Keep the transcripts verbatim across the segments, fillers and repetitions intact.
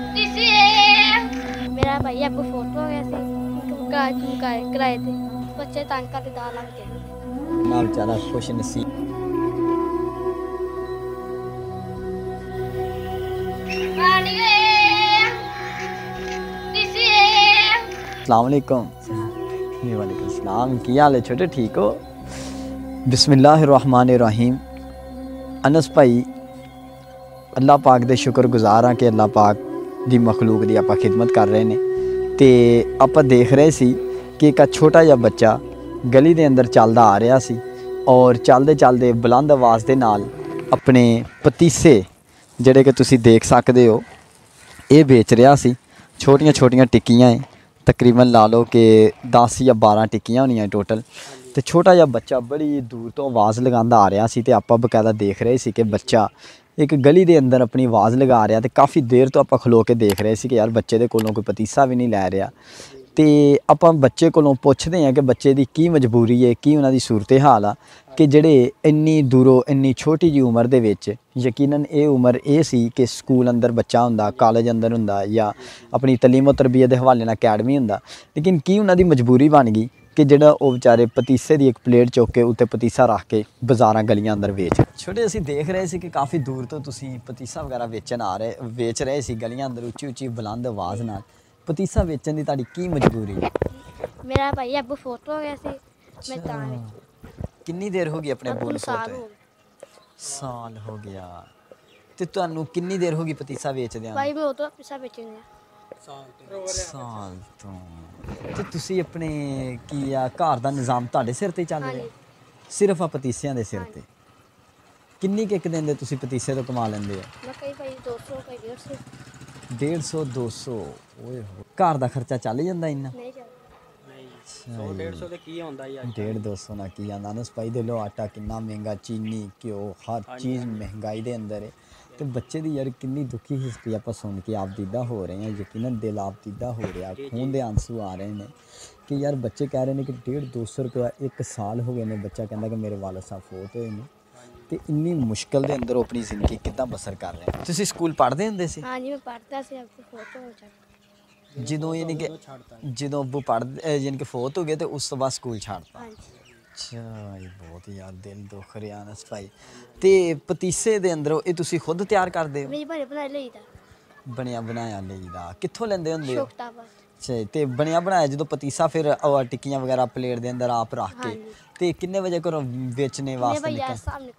मेरा भैया आपको फोटो कैसे कराए थे बच्चे तंग करते दाल के नाम चला खुश नसीब अस्सलाम वालेकुम। वालेकुम सलाम। क्या हाल है छोटे, ठीक हो? बिस्मिल्लाहिर्रहमानिर्रहीम। अनस भाई अल्लाह पाक दे शुक्रगुजार हाँ कि अल्लाह पाक दी मखलूक दी आपां खिदमत कर रहे ने ते आपां देख रहे सी कि एक छोटा जिहा बच्चा गली दे अंदर चलदा आ रहा सी और चलदे चलदे बुलंद आवाज़ दे नाल अपने पतीसे जिहड़े कि तुसीं देख सकदे हो ये बेच रहा सी। छोटियां छोटियां टिक्कियां है, तकरीबन ला लो कि दस या बारह टिक्कियां होनियां टोटल। तो छोटा जिहा बच्चा बड़ी दूर तो आवाज़ लगांदा आ रहा सी ते आपां बकायदा देख रहे सी कि बच्चा एक गली दे अंदर अपनी आवाज़ लगा रहा। तो काफ़ी देर तो आप खलो के देख रहे थे कि यार बच्चे दे कोलों कोई पतीसा भी नहीं लै रहा। तो आप बच्चे कोलों पुछते हैं कि बच्चे दी की मजबूरी है, की उन्होंने सूरत हाल आ कि जड़े इन्नी दूरों इन्नी छोटी जी उम्र दे विच यकीनन ये उम्र ये सी कि स्कूल अंदर बच्चा हुंदा, कॉलेज अंदर हुंदा या अपनी तलीम तरबियत के हवाले नाल अकैडमी हुंदा, लेकिन की उन्होंने मजबूरी बन गई कि जड़ा वह बेचारे पतीसे की एक प्लेट चुक के उत्ते पतीसा रख के बाज़ारां गलियां अंदर बेच। छोटे असी देख रहे थे कि काफ़ी दूर तो तुसी पतीसा वगैरह बेचन आ रहे बेच रहे सी गलियां अंदर उची उची बुलंद आवाज़ नाल। पतीसा बेचन की तुहाडी की मजबूरी? मेरा भाई अबू फोत हो गया सी। मैं कितनी देर हो गई अपने अबू नूं? साल हो गया। ते तुहानूं कितनी देर हो गई पतीसा बेचदियां? भाई मैं उदों पतीसा बेचनी साल तो। तो तुसी अपने की घर का निज़ाम तुहाडे सिर ते चल रहा सिर्फ आ पतीसियां दे सिर ते? किन्नी के एक दिन दे तुसी पतीसे तो कमा लैंदे हो? डेढ़ सौ दो सौ। घर का खर्चा चल जांदा इन्ना? डेढ़ दो सौ ना की आंदा। अनस भाई दे लो आटा कितना महंगा, चीनी घ्यो हर चीज़ महंगाई दे अंदर है। तो बच्चे दी यार कितनी दुखी हिस्ट्री आप सुन के आपदीदा हो रहे हैं, यकीनन दिल आपदीदा हो रहा, खून दे आंसू आ रहे हैं कि यार बच्चे कह रहे हैं कि डेढ़ दो सौ रुपया एक साल हो गए ने बच्चा कहता कि मेरे वालद साहब फोत होए ने ते इन्नी मुश्किल दे अंदर अपनी जिंदगी कितना बसर कर रहे हैं। तुसीं स्कूल पढ़दे हुंदे सी? हां जी मैं पढ़दा सी। आपको फोत हो जाता जदों यानी कि जदों वो पढ़दे यानी कि फोत हो गए तो उस तो बाद स्कूल छाड़ता? हां जी। अच्छा, ये बहुत यार दिल दुख रहा अनस भाई। तो पतीसे दे अंदर ये तुसी खुद तैयार करदे हो? मेरे बने बनाया लेईदा। बनिया बनाया लेईदा। कित्थों लैंदे हुंदे हो? अच्छा, तो बनिया बनाया जो पतीसा फिर टिक्कियां वगैरह प्लेट दे अंदर आप रख के तो कितने बजे घरों बेचने वास्ते निकल?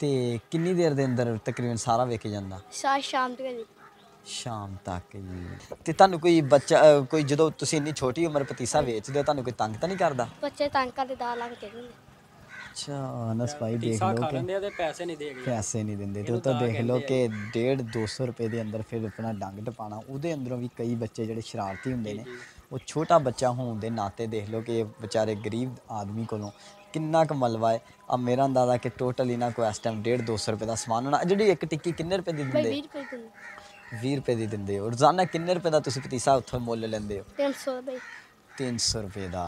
तो कितनी देर दे अंदर तकरीबन सारा विक जांदा? शाम तक। शाम तक जी। ते तुहानू कोई बच्चा कोई जदों तुसीं इन्नी छोटी उम्र पतीसा बेचदे हो तुहानू कोई तंग तो नहीं करदा? बच्चे तंग करदे दाल लग के। अच्छा अनस भाई देख लो कि पैसे नहीं देंगे, पैसे नहीं देंगे तो तो देख लो कि डेढ़ दो सौ रुपये के अंदर फिर अपना डंग टपाना। उहदे अंदरों भी कई बच्चे जिहड़े शरारती हुंदे ने वो छोटा बच्चा होने के नाते देख लो कि बेचारे गरीब आदमी कोलों किन्ना क मलवा है। अब मेरा अंदाजा कि टोटल इन्हां को इस टाइम डेढ़ दो सौ रुपये का समान होना। जिहड़ी एक टिक्की किन्ने रुपये दी दिंदे? भी रुपये की देंगे। और रोजाना किन्ने रुपये का तुम पतीसा उतो मुल लेंदे हो? तीन सौ रुपये। तीन सौ रुपये का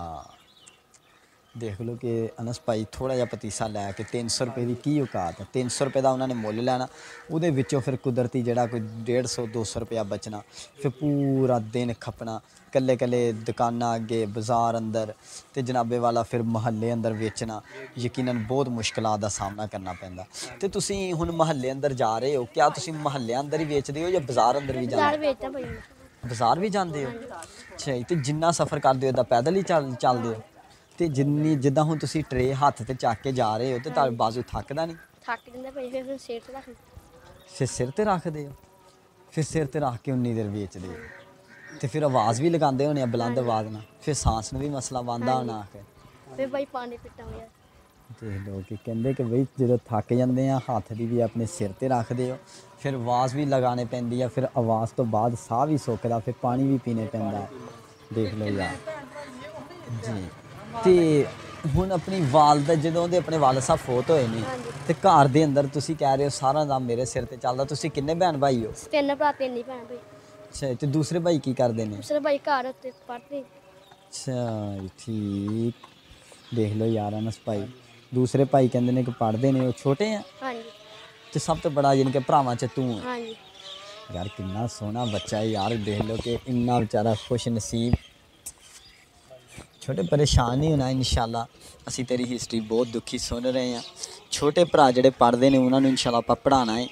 देख लो कि अनस भाई थोड़ा जहा पतीसा लै के तीन सौ रुपये की की औकात है। तीन सौ रुपये का उन्होंने मुल लैना, उहदे विचों फिर कुदरती जड़ा कोई डेढ़ सौ दो सौ रुपया बचना, फिर पूरा दिन खपना कल्ले कल्ले दुकाना अगे बाजार अंदर ते जनाबे वाला फिर महल्ले अंदर बेचना। यकीनन बहुत मुश्किलों का सामना करना पैंदा। ते तुसीं हुण महल्ले अंदर जा रहे हो, क्या तुसीं महल्ले अंदर ही बेचदे हो या बाजार अंदर भी जाते हो? बाजार भी जाते हो। अच्छा, तो जिन्ना सफ़र करते हो पैदल ही चल चलते हो? तो जिन्नी जिदा हूँ तुम ट्रे हाथ से चक के जा रहे हो तो तार बाजू थकता नहीं? थक सिर फिर सिर पर रखते हो, फिर सिर पर रख के उन्नी देर बेचते हो तो फिर आवाज़ भी लगाते होने बुलंद आवाज़ ना, फिर सांस में भी मसला बनता होना। फिर भाई पानी पीता देख लो कि कहते कि बई जो थक जाते हैं हाथ की भी अपने सिर पर रखते हो, फिर आवाज़ भी लगाने पैंती है, फिर आवाज़ तो बाद साह भी सोखदा, फिर पानी भी पीने पैंदा। देख लो यार जी। तो हुण अपनी वालदा जदों दे अपने वालद साहब फोत होए ने ते घर दे अंदर तुसी कह रहे हो सारा नाम मेरे सिर ते चलदा। तुसी किन्ने भैन भाई हो? तीन भरा तीन ही भैन भाई। अच्छा, ते दूसरे भाई की करदे ने? दूसरे भाई घर उत्ते पढ़दे। अच्छा ठीक, देख लो यार अनस भाई दूसरे भाई कहंदे ने कि पढ़दे ने, वो छोटे हैं? हां जी। ते सब तो बड़ा यानी कि भरावां च तू है? हां जी। यार कितना सोना बच्चा है यार, देख लो कि इन्ना बेचारा खुश नसीब। छोटे परेशान ही होना इंशाल्लाह, असी तेरी हिस्ट्री बहुत दुखी सुन रहे हैं। छोटे भरा जिहड़े पढ़दे ने उन्होंने इंशाल्लाह आपां पढ़ाना है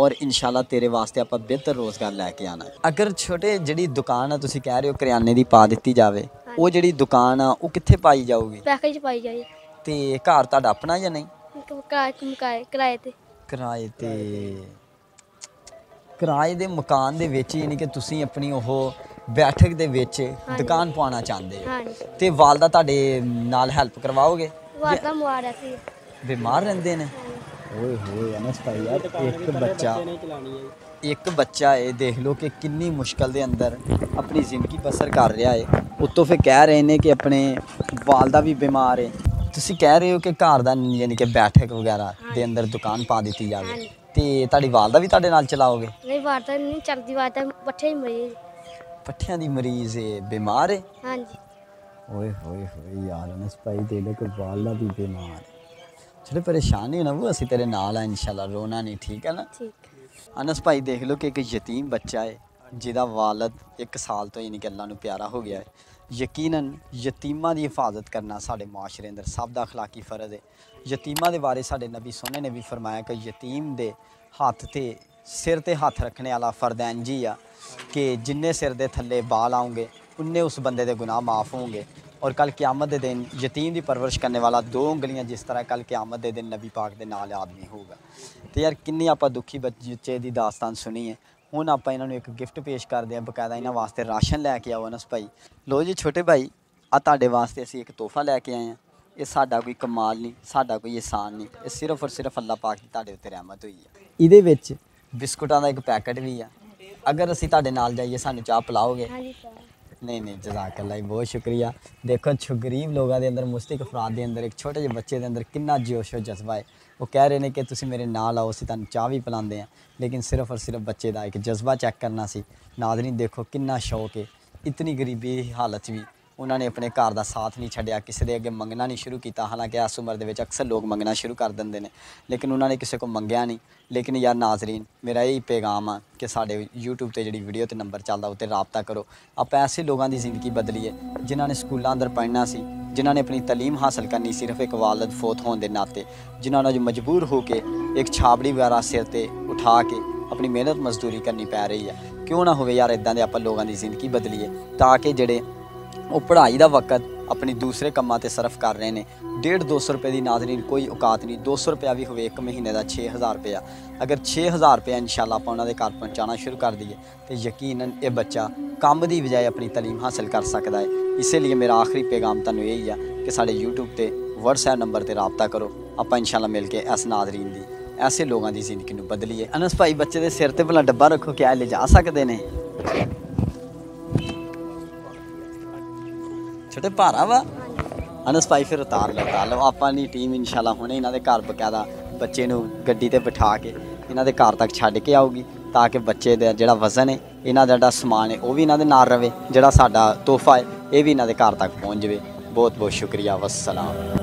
और इंशाल्लाह तेरे वास्ते आपां बेहतर रोज़गार लैके आना है। अगर छोटे जिहड़ी दुकान है तुसीं कह रहे हो करियाने दी पा दित्ती जावे, वो जिहड़ी दुकान आ वो कित्थे पाई जाऊगी? पैकेज पाई जाए। ते घर तुहाडा अपना या नहीं? किराए ते किराए ते किराए दे मकान दे विच, यानी कि तुसीं अपनी ओह बैठक दे विच दुकान पाना चाहते हो। ते वालदा तुहाडे नाल हेल्प करवाओगे? वालदा मार है सी बीमार रहंदे ने। ओए होए अनस भाई यार, एक बच्चा एक बच्चा है, देख लो कि कितनी मुश्किल दे अंदर अपनी जिंदगी बसर कर रहा है। उत्तों फिर कह रहे हैं कि अपने वालदा भी बीमार है। तुसीं कह रहे हो कि घर दा यानी कि बैठक वगैरह दे अंदर दुकान पा दित्ती जावे, ते तुहाडी वालदा भी तुहाडे नाल चलाओगे? नहीं वालदा नहीं चलदी, वालदा पट्ठे मरीज पट्ठियां दी मरीज है, बीमार है। हां जी। ओए होए होए यार अनस भाई, दे लो कि वालदा भी बीमार है। चलो परेशान नहीं होना, वो असी तेरे नाल है इंशाल्लाह, रोना नहीं, ठीक है ना? ठीक। अनस भाई देख लो कि एक यतीम बच्चा है जिहदा वालिद एक साल तो यानी कि अल्लाह नूं प्यारा हो गया है। यकीनन यतीमा की हिफाजत करना साढ़े माशरे अंदर सब का अखलाकी फ़र्ज है। यतीमा के बारे साढ़े नबी सोने ने भी फरमाया कि यतीम दे हथ ते सिर ते हथ रखने वाला फरदैन जी आ कि जिन्ने सिर दे थल्ले बाल आउंगे उन्ने उस बंदे दे गुनाह माफ़ होंगे। और कल क़यामत दे दिन यतीम की परवरिश करने वाला दो उंगलियां जिस तरह कल क़यामत दे दिन नबी पाक दे नाल आदमी होगा। तो यार किन्नी आपां दुखी बच्चे की दास्तान सुनी है। हूँ आप इन्होंने एक गिफ्ट पेश करते हैं, बकायदा इन्होंने वास्ते राशन लैके आओ अनस भाई। लो जी छोटे भाई आते वास्ते असी एक तोहफा लैके आए हैं। ये साडा कोई कमाल नहीं, साडा कोई एहसान नहीं, ये सिर्फ और सिर्फ अल्लाह पाक की तुहाडे उत्ते रहमत हुई है। इहदे विच बिस्कुटां दा एक पैकेट भी है। अगर असी तुहाडे नाल जाइए सानू चाह पिलाओगे? नहीं नहीं जज़ाकल्लाह, बहुत शुक्रिया। देखो छो गरीब लोगों के अंदर मुस्तिक अफराद के अंदर एक छोटे जे बच्चे के अंदर कितना जोशो जज्बा है। वो कह रहे हैं कि तुसी मेरे नाल आओ, असी तुहानू चाह भी पिलांदे हैं, लेकिन सिर्फ और सिर्फ बच्चे का एक जज्बा चेक करना सी। नाज़रीन देखो कितना शौक है, इतनी गरीबी हालत भी उन्होंने अपने घर का साथ नहीं छड्डिया, किसी के अगे मंगना नहीं शुरू किया। हालांकि इस उम्र दे विच अक्सर लोग मंगना शुरू कर देंगे ने, लेकिन उन्होंने किसी को मंगया नहीं। लेकिन यार नाजरीन मेरा यही पैगाम आ कि साढ़े यूट्यूब पर जी वीडियो तो नंबर चलता उत्ते राबता करो। आप ऐसे लोगों की जिंदगी बदलीए जिन्होंने स्कूलों अंदर पढ़ना सी, जिन्होंने अपनी तलीम हासिल करनी, सिर्फ एक वालद फोत होने के नाते जिन्होंने मजबूर होकर एक छाबड़ी वगैरह सिर पर उठा के अपनी मेहनत मजदूरी करनी पै रही है। क्यों ना होवे यार, इदां दे आपां लोगों की जिंदगी बदलीए ताकि जेडे और पढ़ाई का वक़्त अपने दूसरे कमां ते सर्फ कर रहे हैं। डेढ़ दो सौ रुपये की नाजरीन कोई औकात नहीं, दो सौ रुपया भी होवे एक महीने का छे हज़ार रुपया, अगर छे हज़ार रुपया इंशाल्लाह आप उन्होंने घर पहुँचाना शुरू कर दीए तो यकीनन ये बच्चा काम की बजाय अपनी तलीम हासिल कर सकता है। इसलिए मेरा आखिरी पैगाम तुहानूं यही है कि साढ़े यूट्यूब ते व्हाट्सएप नंबर पर राबता करो। आप इंशाल्लाह मिल के इस नाजरीन की ऐसे लोगों की जिंदगी नूं बदलीए। अनस भाई बच्चे के सिर पर भला डब्बा रखो, क्या ले जा सकते हैं? छोटे भारा वा अनस भाई, फिर उतार लो उतार लो। आपकी टीम इंशाल्लाह हुणे इन्हां दे घर बकायदा बच्चे नूं गड्डी ते बिठा के इन्हां दे घर तक छड्ड के आऊगी ताकि बच्चे दा जिहड़ा वजन है, इन्हां दा जिहड़ा समान है वो भी इन्हां दे नाल रहे, जिहड़ा साडा तोहफा है ये भी इन्हां दे घर तक पहुँच जाए। बहुत बहुत शुक्रिया, वस्सलाम।